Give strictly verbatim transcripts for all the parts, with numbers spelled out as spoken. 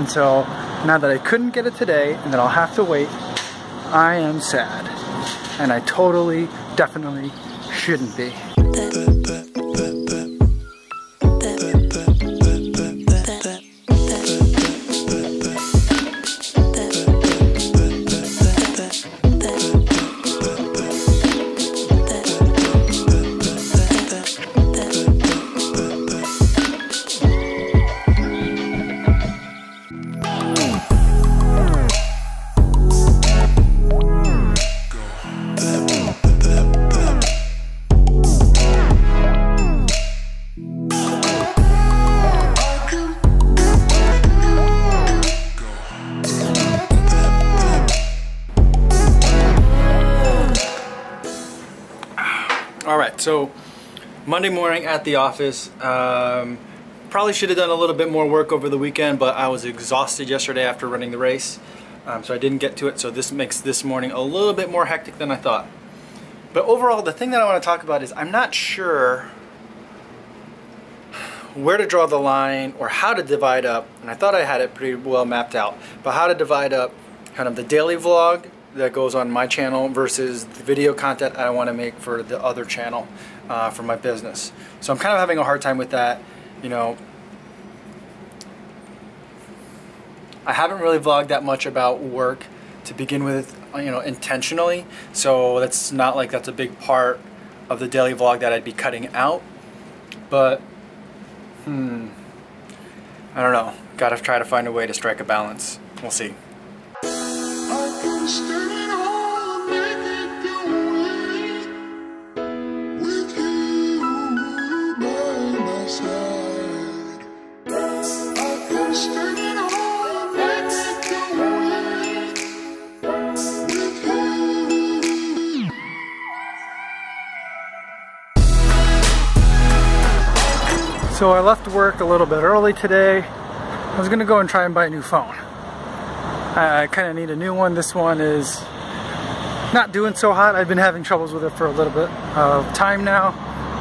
until now that I couldn't get it today and that I'll have to wait. I am sad, and I totally, definitely shouldn't be. So Monday morning at the office, um, probably should have done a little bit more work over the weekend, but I was exhausted yesterday after running the race, um, so I didn't get to it, so this makes this morning a little bit more hectic than I thought. But overall, the thing that I want to talk about is I'm not sure where to draw the line or how to divide up, and I thought I had it pretty well mapped out, but how to divide up kind of the daily vlog that goes on my channel versus the video content I want to make for the other channel uh, for my business. So I'm kind of having a hard time with that. You know, I haven't really vlogged that much about work to begin with, you know, intentionally. So that's not like that's a big part of the daily vlog that I'd be cutting out. But, hmm, I don't know. Gotta try to find a way to strike a balance. We'll see. So I left work a little bit early today. I was gonna go and try and buy a new phone. I kinda need a new one. This one is not doing so hot. I've been having troubles with it for a little bit of time now.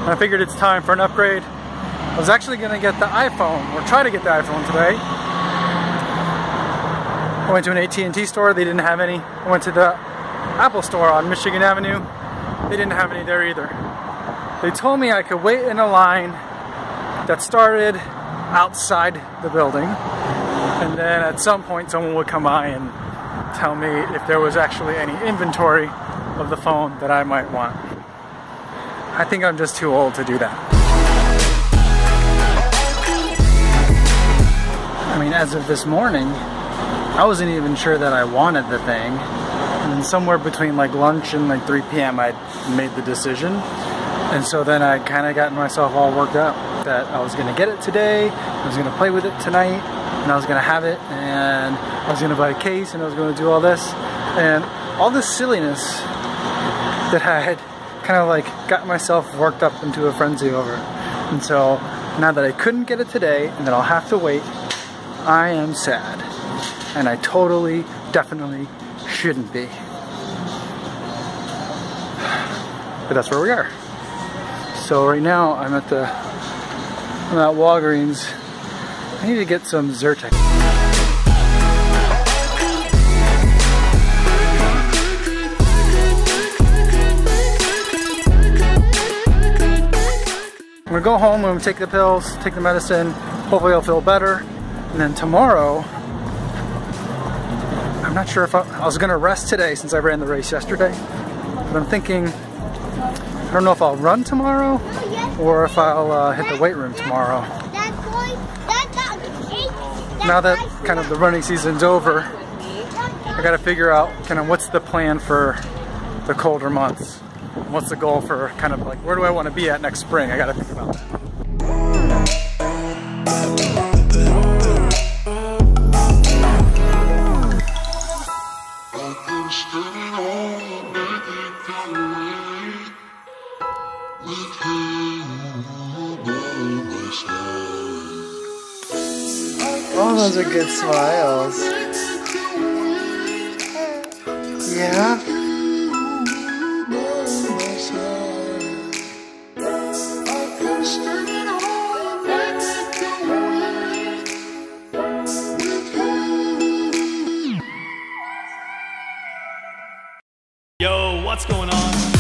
And I figured it's time for an upgrade. I was actually gonna get the iPhone, or try to get the iPhone today. I went to an A T and T store, they didn't have any. I went to the Apple store on Michigan Avenue. They didn't have any there either. They told me I could wait in a line that started outside the building, and then at some point someone would come by and tell me if there was actually any inventory of the phone that I might want. I think I'm just too old to do that. I mean, as of this morning, I wasn't even sure that I wanted the thing, and then somewhere between like lunch and like three P M I made the decision, and so then I kind of got myself all worked up that I was gonna get it today, I was gonna play with it tonight, and I was gonna have it, and I was gonna buy a case, and I was gonna do all this, and all this silliness that I had kind of like got myself worked up into a frenzy over. And so now that I couldn't get it today, and that I'll have to wait, I am sad, and I totally, definitely shouldn't be. But that's where we are. So right now I'm at the I'm at Walgreens. I need to get some Zyrtec. I'm gonna go home, I'm gonna take the pills, take the medicine, hopefully I'll feel better. And then tomorrow, I'm not sure if I, I was gonna rest today since I ran the race yesterday, but I'm thinking, I don't know if I'll run tomorrow, or if I'll uh, hit the weight room tomorrow. Now that kind of the running season's over, I gotta figure out kind of what's the plan for the colder months. What's the goal for kind of like, where do I wanna be at next spring? I gotta think about that. Oh, those are good smiles. Yeah? Yo, what's going on?